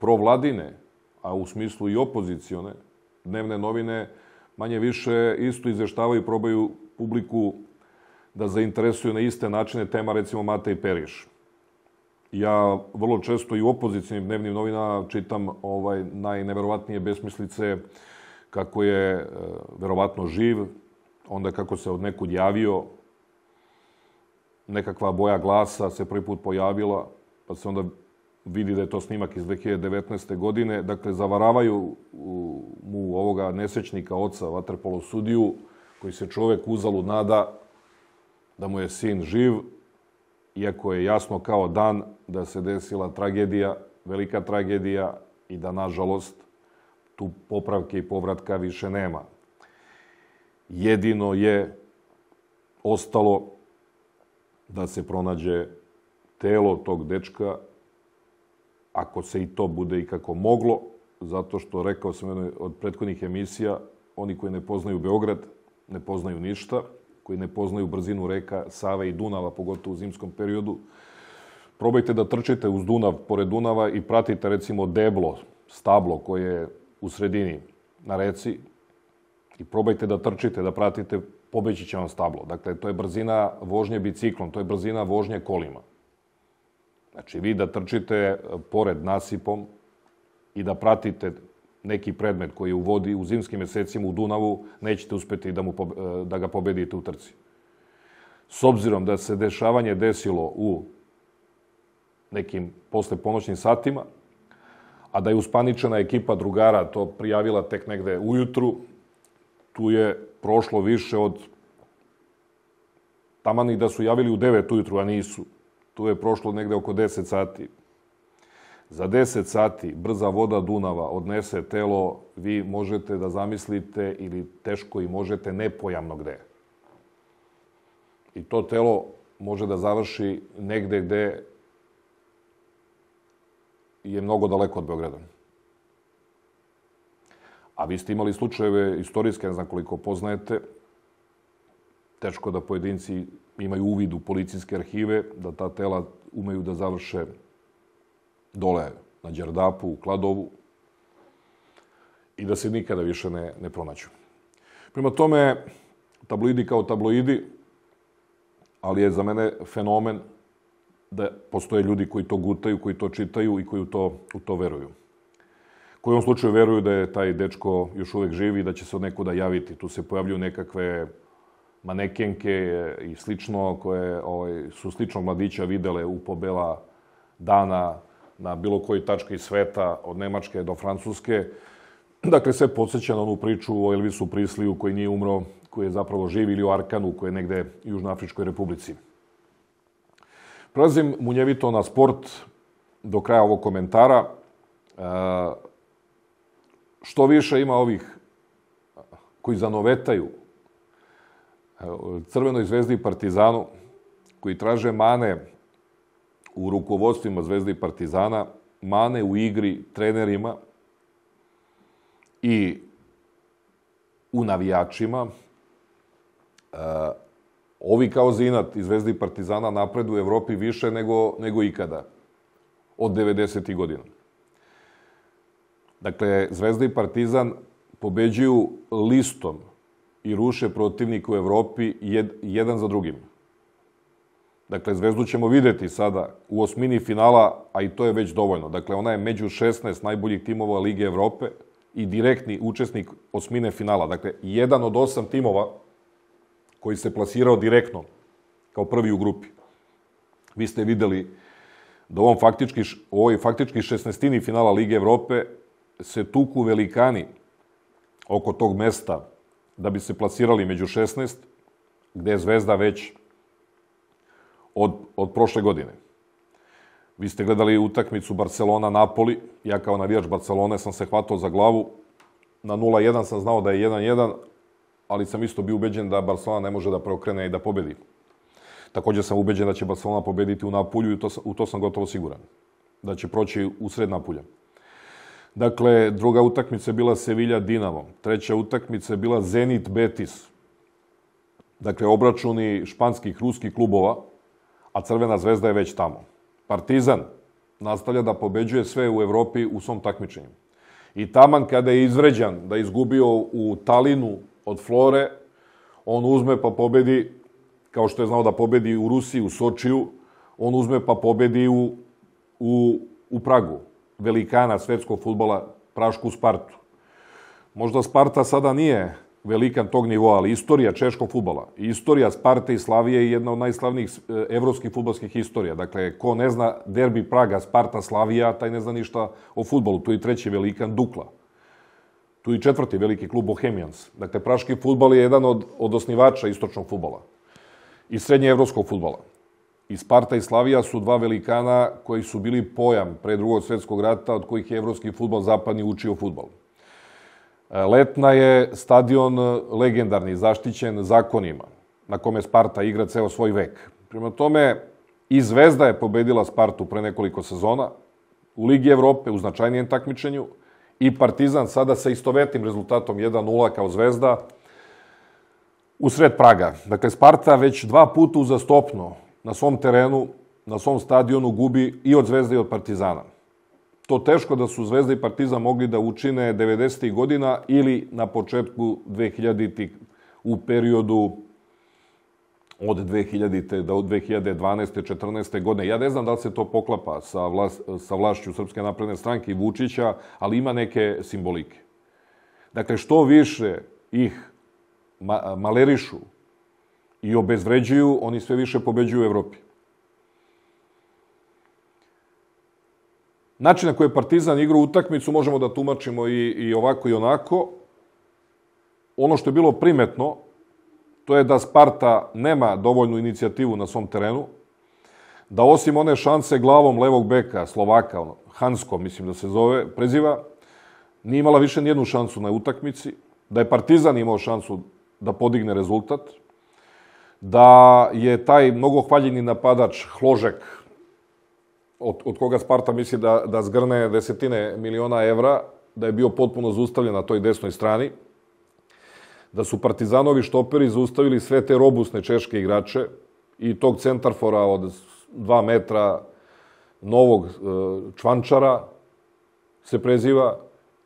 provladine, a u smislu i opozicione. Dnevne novine manje više isto izveštavaju i probaju publiku da zainteresuju na iste načine tema, recimo, Mate i Periš. Ja vrlo često i u opozicionim dnevnim novinama čitam najneverovatnije besmislice, kako je verovatno živ, onda kako se od nekud javio, nekakva boja glasa se prvi put pojavila, pa se onda vidi da je to snimak iz 2019. godine. Dakle, zavaravaju mu ovoga nesrećnika oca, vaterpolo sudiju, koji se čovek uzalud nada da mu je sin živ, iako je jasno kao dan da se desila tragedija, velika tragedija, i da, nažalost, tu popravke i povratka više nema. Jedino je ostalo da se pronađe telo tog dečka, ako se i to bude i kako moglo, zato što, rekao sam jednoj od prethodnih emisija, oni koji ne poznaju Beograd, ne poznaju ništa, koji ne poznaju brzinu reka Save i Dunava, pogotovo u zimskom periodu, probajte da trčite uz Dunav, pored Dunava, i pratite, recimo, deblo, stablo koje je u sredini na reci, i probajte da trčite, da pratite, pobeći će vam stablo. Dakle, to je brzina vožnje biciklom, to je brzina vožnje kolima. Znači, vi da trčite pored nasipom i da pratite neki predmet koji je u vodi u zimskim mesecima u Dunavu, nećete uspeti da ga pobedite u trci. S obzirom da se dešavanje desilo u nekim posle ponoćnim satima, a da je uspaničena ekipa drugara to prijavila tek negde ujutru, tu je prošlo više od, taman i da su javili u 9 ujutru, a nisu, tu je prošlo negde oko 10 sati. Za 10 sati brza voda Dunava odnese telo, vi možete da zamislite, ili teško i možete, nepojamno gde. I to telo može da završi negde gde je mnogo daleko od Beograda. A vi ste imali slučajeve istorijske, ne znam koliko poznajete, teško da pojedinci imaju uvid u policijske arhive, da ta tela umeju da završe dole na Đerdapu, u Kladovu, i da se nikada više ne pronađu. Prema tome, tabloidi kao tabloidi, ali je za mene fenomen da postoje ljudi koji to gutaju, koji to čitaju i koji u to veruju. Koji u ovom slučaju veruju da je taj dečko još uvek živi i da će se od nekuda javiti. Tu se pojavljuju nekakve manekenke i slično, koje su sličnog mladića videle u pobela dana na bilo koji tački sveta, od Nemačke do Francuske. Dakle, sve podsjeća na onu priču o Elvisu Prisliju koji nije umro, koji je zapravo živ, ili o Arkanu koji je negde u Južnoafričkoj republici. Prelazim munjevito na sport do kraja ovog komentara. Što više ima ovih koji zanovetaju Crvenoj zvezdi i Partizanu, koji traže mane u rukovodstvima Zvezde i Partizana, mane u igri trenerima i u navijačima. Ovi kao zinat iz Zvezde i Partizana napreduju u Evropi više nego ikada, od 90. godina. Dakle, Zvezda i Partizan pobeđuju listom i ruše protivnike u Evropi jedan za drugim. Dakle, Zvezdu ćemo videti sada u osmini finala, a i to je već dovoljno. Dakle, ona je među 16 najboljih timova Lige Evrope i direktni učesnik osmine finala. Dakle, jedan od 8 timova koji se plasirao direktno kao prvi u grupi. Vi ste videli da u ovoj faktički 16. finala Lige Evrope se tuku velikani oko tog mesta da bi se plasirali među 16, gde je Zvezda već od prošle godine. Vi ste gledali utakmicu Barcelona-Napoli. Ja kao navijač Barcelone sam se hvatao za glavu. Na 0-1 sam znao da je 1-1, ali sam isto bio ubeđen da Barcelona ne može da preokrene i da pobedi. Takođe sam ubeđen da će Barcelona pobediti u Napulju i u to sam gotovo siguran. Da će proći u sred Napulja. Dakle, druga utakmica je bila Sevilla-Dinamo. Treća utakmica je bila Zenit-Betis. Dakle, obračuni španskih, ruskih klubova, a Crvena zvezda je već tamo. Partizan nastavlja da pobeđuje sve u Evropi u svom takmičenju. I taman kada je izvređan da je izgubio u Talinu od Flore, on uzme pa pobedi, kao što je znao da pobedi u Rusiji, u Sočiju, on uzme pa pobedi u Pragu, velikana svetskog fudbala, prašku Spartu. Možda Sparta sada nije velikan tog nivoa, ali istorija češkog fudbala, istorija Sparte i Slavije je jedna od najslavnijih evropskih fudbalskih istorija. Dakle, ko ne zna derbi Praga, Sparta, Slavija, taj ne zna ništa o fudbalu. Tu je treći velikan Dukla. Tu je četvrti veliki klub Bohemians. Dakle, praški fudbal je jedan od osnivača istočnog fudbala i srednjeevropskog fudbala. I Sparta i Slavija su dva velikana koji su bili pojam pre Drugog svetskog rata, od kojih je evropski fudbal zapadni učio fudbal. Letna je stadion legendarni, zaštićen zakonima, na kome Sparta igra ceo svoj vek. Prema tome, i Zvezda je pobedila Spartu pre nekoliko sezona u Ligi Evrope, u značajnijem takmičenju, i Partizan sada sa istovetnim rezultatom 1-0 kao Zvezda u sred Praga. Dakle, Sparta već dva puta uzastopno na svom terenu, na svom stadionu gubi i od Zvezde i od Partizana. To teško da su Zvezda i Partizan mogli da učine 90. godina ili na početku 2000. u periodu od 2000. do 2012. 14. godine. Ja ne znam da li se to poklapa sa vlašću Srpske napredne stranke i Vučića, ali ima neke simbolike. Dakle, što više ih malerišu i obezvređuju, oni sve više pobeđuju u Evropi. Način na koji je Partizan igra utakmicu možemo da tumačimo i ovako i onako. Ono što je bilo primetno, to je da Sparta nema dovoljnu inicijativu na svom terenu, da osim one šanse glavom levog beka, Slovaka, Hansko, mislim da se zove, preziva, nije imala više nijednu šansu na utakmici, da je Partizan imao šansu da podigne rezultat, da je taj mnogo hvaljeni napadač Hložek, od koga Sparta misli da zgrne desetine miliona evra, da je bio potpuno zaustavljen na toj desnoj strani, da su partizanovi štoperi zaustavili sve te robusne češke igrače i tog centarfora od 2 metra novog Čvančara, se preziva,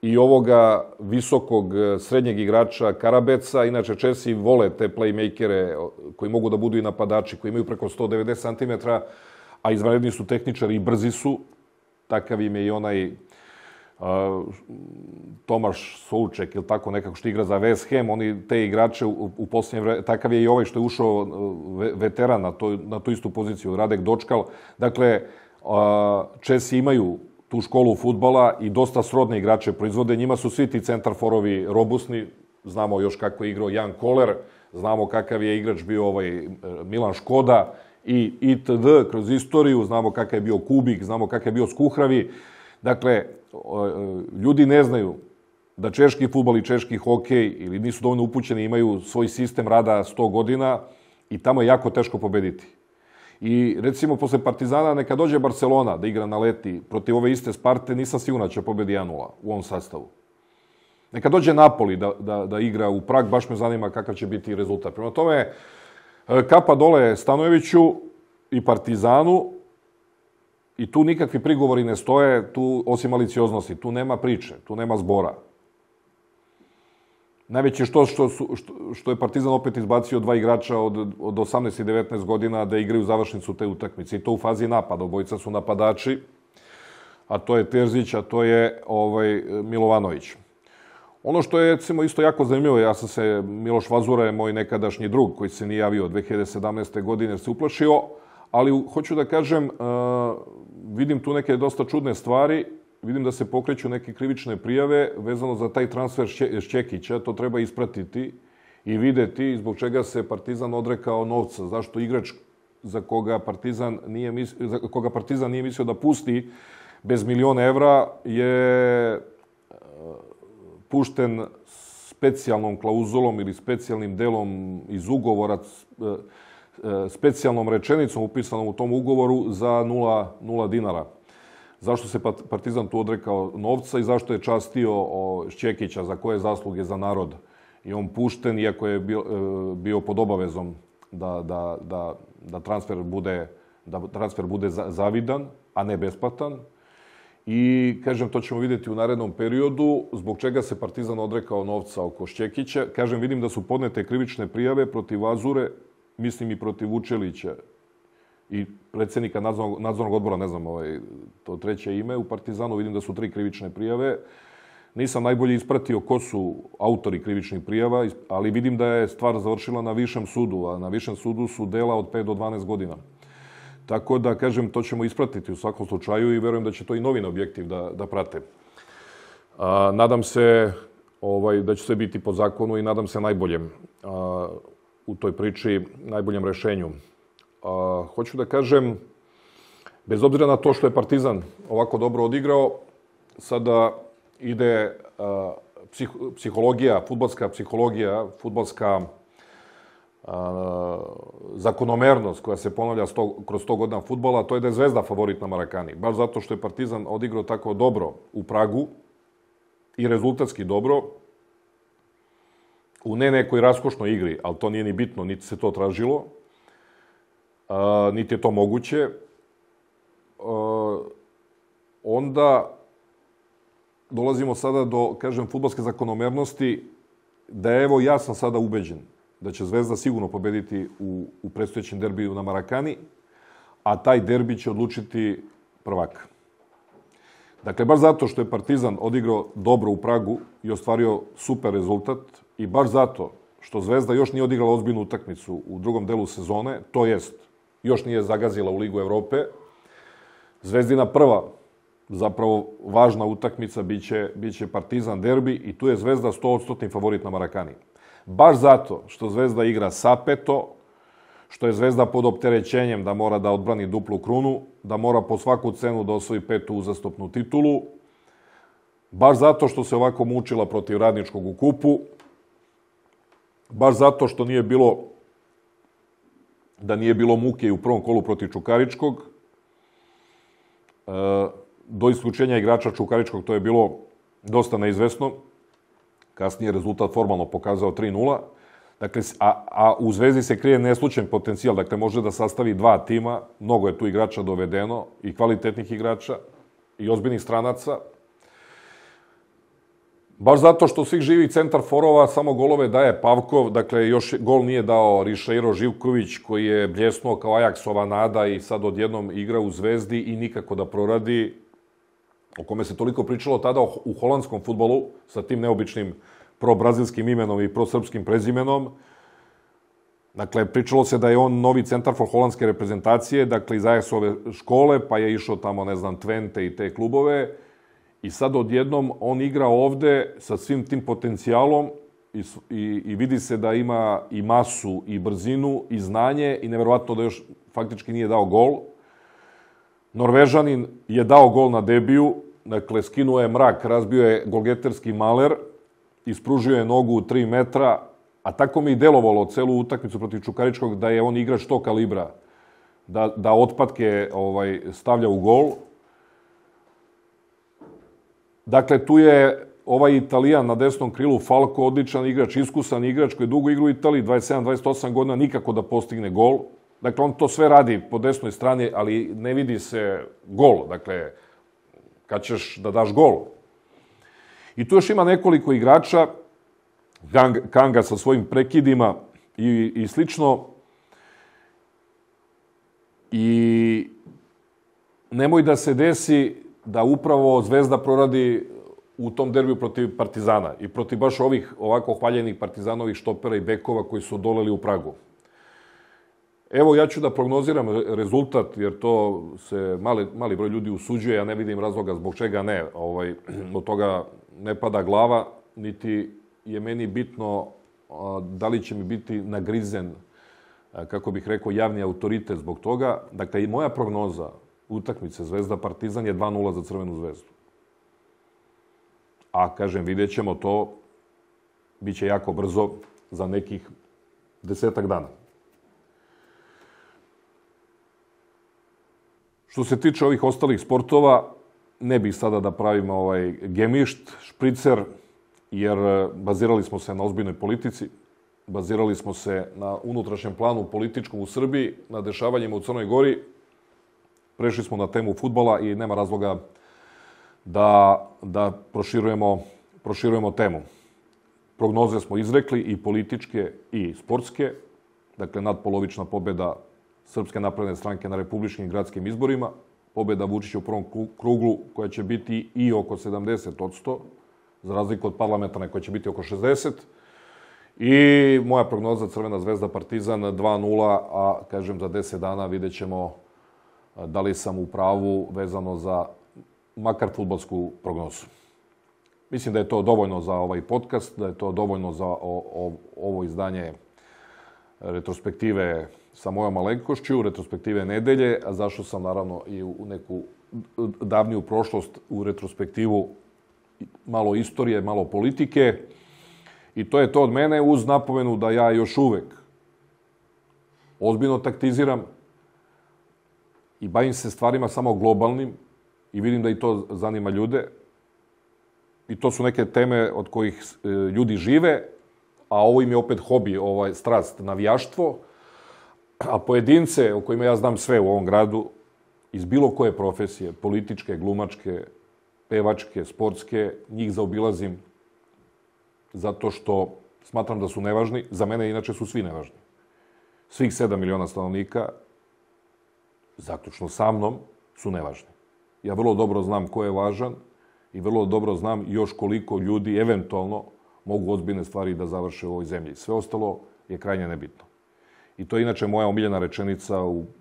i ovoga visokog srednjeg igrača Karabeca. Inače, Česi vole te playmakere koji mogu da budu i napadači, koji imaju preko 190 cm, a izvanredni su tehničari i brzi su. Takav im je i onaj Tomaš Souček ili tako nekako što igra za West Ham. Oni te igrače u posljednje vreme, takav je i ovaj što je ušao veteran na tu istu poziciju, Radek Dočkal. Dakle, Česi imaju tu školu futbala i dosta srodne igrače proizvode. Njima su svi ti centarforovi robustni. Znamo još kako je igrao Jan Koller, znamo kakav je igrač bio ovaj Milan Škoda i itd. Kroz istoriju znamo kakav je bio Kubik, znamo kakav je bio Skuhravi. Dakle, ljudi ne znaju da češki futbal i češki hokej, ili nisu dovoljno upućeni, imaju svoj sistem rada 100 godina i tamo je jako teško pobediti. I recimo, posle Partizana, neka dođe Barcelona da igra na Leti protiv ove iste Sparte, nisam sigurno da će pobedi 1-0 u ovom sastavu. Neka dođe Napoli da igra u Prag, baš me zanima kakav će biti rezultat. Prema tome, kapa dole Stanojeviću i Partizanu, i tu nikakvi prigovori ne stoje, tu osim malicioznosti, tu nema priče, tu nema zbora. Najveće što je Partizan opet izbacio dva igrača od 18 i 19 godina da igraju završnicu te utakmice. I to u fazi napada. Obojica su napadači, a to je Terzić, a to je Milovanović. Ono što je isto jako zanimljivo, Miloš Vazura je moj nekadašnji drug koji se nije javio 2017. godine jer se uplašio, ali hoću da kažem, vidim tu neke dosta čudne stvari. Vidim da se pokreću neke krivične prijave vezano za taj transfer Šćekića. To treba ispratiti i videti zbog čega se Partizan odrekao novca. Zašto igrač za koga Partizan nije mislio da pusti bez $1 milion je pušten specijalnom klauzulom ili specijalnim delom iz ugovora, specijalnom rečenicom upisanom u tom ugovoru za 0 dinara. Zašto se Partizan tu odrekao novca i zašto je častio Šćekića, za koje zasluge za narod. I on pušten, iako je bio pod obavezom da transfer bude zavidan, a ne besplatan. I, kažem, to ćemo vidjeti u narednom periodu, zbog čega se Partizan odrekao novca oko Šćekića. Kažem, vidim da su podnete krivične prijave protiv Vazure, mislim i protiv Vučelića, i predsjednika nadzornog odbora, ne znam to treće ime, u Partizanu vidim da su 3 krivične prijave. Nisam najbolje ispratio ko su autori krivičnih prijava, ali vidim da je stvar završila na višem sudu, a na višem sudu su dela od 5 do 12 godina. Tako da, kažem, to ćemo ispratiti u svakom slučaju i verujem da će to i Novine Objektiv da prate. Nadam se da će sve biti po zakonu i nadam se najboljem u toj priči, najboljem rešenju. Hoću da kažem, bez obzira na to što je Partizan ovako dobro odigrao, sada ide psihologija, fudbalska psihologija, fudbalska zakonomernost koja se ponavlja kroz 100 godina fudbala, to je da je Zvezda favorit na Marakani. Baš zato što je Partizan odigrao tako dobro u Pragu i rezultatski dobro, u ne nekoj raskošnoj igri, ali to nije ni bitno, niti se to tražilo, niti je to moguće, onda dolazimo sada do, kažem, fudbalske zakonomernosti, da evo ja sam sada ubeđen da će Zvezda sigurno pobediti u predstojećem derbiju na Marakani, a taj derbi će odlučiti prvak. Dakle, baš zato što je Partizan odigrao dobro u Pragu i ostvario super rezultat i baš zato što Zvezda još nije odigrala ozbiljnu utakmicu u drugom delu sezone, to jest još nije zagazila u Ligu Evrope, Zvezdina prva, zapravo važna utakmica, biće Partizan derbi i tu je Zvezda 100% favorit na Marakani. Baš zato što Zvezda igra sapeto, što je Zvezda pod opterećenjem da mora da odbrani duplu krunu, da mora po svaku cenu da osvoji 5. uzastopnu titulu, baš zato što se ovako mučila protiv Radničkog u kupu, baš zato što nije bilo muke u prvom kolu protiv Čukaričkog. Do isključenja igrača Čukaričkog to je bilo dosta neizvesno. Kasnije je rezultat formalno pokazao 3-0. Dakle, a u Zvezdi se krije neslučajan potencijal. Dakle, može da sastavi 2 tima. Mnogo je tu igrača dovedeno. I kvalitetnih igrača. I ozbiljnih stranaca. Baš zato što svih živih centar forova samo golove daje Pavkov, dakle još gol nije dao Rišeiro Živković koji je bljesnuo kao Ajaksova nada i sad odjednom igra u Zvezdi i nikako da proradi, o kome se toliko pričalo tada u holandskom futbolu sa tim neobičnim pro-brazilskim imenom i pro-srpskim prezimenom. Dakle, pričalo se da je on novi centar for holandske reprezentacije, dakle iz Ajaksove škole, pa je išao tamo, ne znam, Twente i te klubove. I sad odjednom on igra ovde sa svim tim potencijalom i vidi se da ima i masu, i brzinu, i znanje i neverovatno da još faktički nije dao gol. Norvežanin je dao gol na debiju, dakle skinuo je mrak, razbio je golgeterski maler, ispružio je nogu 3 metra, a tako mi i delovalo celu utakmicu protiv Čukaričkog da je on igrač tog kalibra, da otpadke stavlja u gol. Dakle, tu je ovaj Italijan na desnom krilu, Falko, odličan igrač, iskusan igrač koji je dugo igrao u Italiji, 27-28 godina, nikako da postigne gol. Dakle, on to sve radi po desnoj strani, ali ne vidi se gol. Dakle, kad ćeš da daš gol? I tu još ima nekoliko igrača, Kanga sa svojim prekidima i slično. I nemoj da se desi da upravo Zvezda proradi u tom derbiju protiv Partizana i protiv baš ovih ovako hvaljenih Partizanovih štopera i bekova koji su doleli u Pragu. Evo, ja ću da prognoziram rezultat, jer to se mali broj ljudi usuđuje, ja ne vidim razloga zbog čega ne. Od toga ne pada glava, niti je meni bitno da li će mi biti nagrizen, kako bih rekao, javni autoritet zbog toga. Dakle, i moja prognoza utakmice Zvezda Partizan je 2-0 za Crvenu zvezdu. A, kažem, vidjet ćemo to, bit će jako brzo za nekih 10-ak dana. Što se tiče ovih ostalih sportova, ne bih sada da pravim gemišt, špricer, jer bazirali smo se na ozbiljnoj politici, bazirali smo se na unutrašnjem planu političkom u Srbiji, na dešavanjima u Crnoj Gori. Prešli smo na temu fudbala i nema razloga da proširujemo temu. Prognoze smo izrekli i političke i sportske, dakle nadpolovična pobeda Srpske napredne stranke na republičkim i gradskim izborima, pobeda Vučića u prvom krugu koja će biti i oko 70%, za razliku od parlamentarne koja će biti oko 60%, i moja prognoza Crvena zvezda Partizan 2-0, a kažem za 10 dana vidjet ćemo da li sam u pravu vezano za makar fudbalsku prognozu. Mislim da je to dovoljno za ovaj podcast, da je to dovoljno za ovo izdanje retrospektive sa mojom malenkošću, retrospektive nedelje, a zašao sam naravno i u neku davniju prošlost, u retrospektivu malo istorije, malo politike. I to je to od mene, uz napomenu da ja još uvek ozbiljno taktiziram i bavim se stvarima samo globalnim i vidim da i to zanima ljude. I to su neke teme od kojih ljudi žive, a ovo im je opet hobi, strast, navijaštvo. A pojedince, o kojima ja znam sve u ovom gradu, iz bilo koje profesije, političke, glumačke, pevačke, sportske, njih zaobilazim zato što smatram da su nevažni. Za mene inače su svi nevažni. Svih 7 miliona stanovnika, zaključno sa mnom, su nevažni. Ja vrlo dobro znam ko je važan i vrlo dobro znam još koliko ljudi eventualno mogu ozbiljne stvari da završe u ovoj zemlji. Sve ostalo je krajnje nebitno. I to je inače moja omiljena rečenica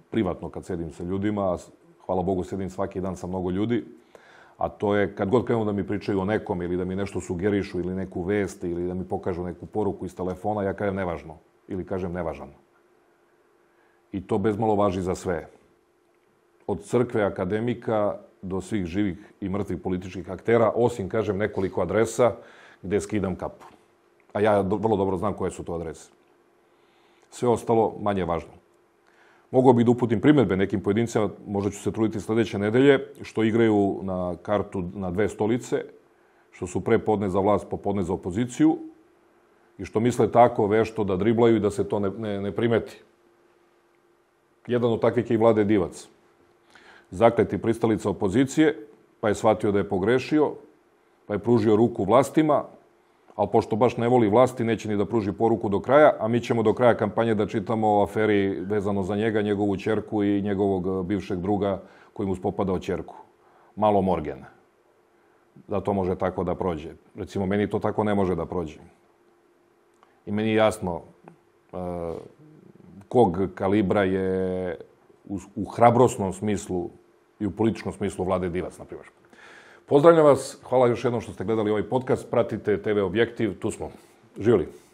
privatno kad sedim sa ljudima, a hvala Bogu sedim svaki dan sa mnogo ljudi, a to je kad god krenu da mi pričaju o nekom ili da mi nešto sugerišu ili neku vest ili da mi pokažu neku poruku iz telefona, ja kažem nevažno ili kažem nevažan. I to bezmalo važi za sve. Od crkve, akademika, do svih živih i mrtvih političkih aktera, osim, kažem, nekoliko adresa gde skidam kapu. A ja vrlo dobro znam koje su to adrese. Sve ostalo manje važno. Mogao bih da uputim primedbe nekim pojedincima, možda ću se truditi sledeće nedelje, što igraju na kartu na dve stolice, što su pre podne za vlast, popodne za opoziciju, i što misle tako vešto da driblaju i da se to ne primeti. Jedan od takvih je i Vlade Divac. Zakleti pristalica opozicije, pa je shvatio da je pogrešio, pa je pružio ruku vlastima, ali pošto baš ne voli vlasti, neće ni da pruži poruku do kraja, a mi ćemo do kraja kampanje da čitamo o aferi vezano za njega, njegovu ćerku i njegovog bivšeg druga koji mu spopadao ćerku. Malo Morgana. Da to može tako da prođe. Recimo, meni to tako ne može da prođe. I meni je jasno kog kalibra je u hrabrosnom smislu i u političkom smislu Vlade Divac, na primjer. Pozdravljam vas, hvala još jednom što ste gledali ovaj podcast, pratite TV Objektiv, tu smo. Živjeli!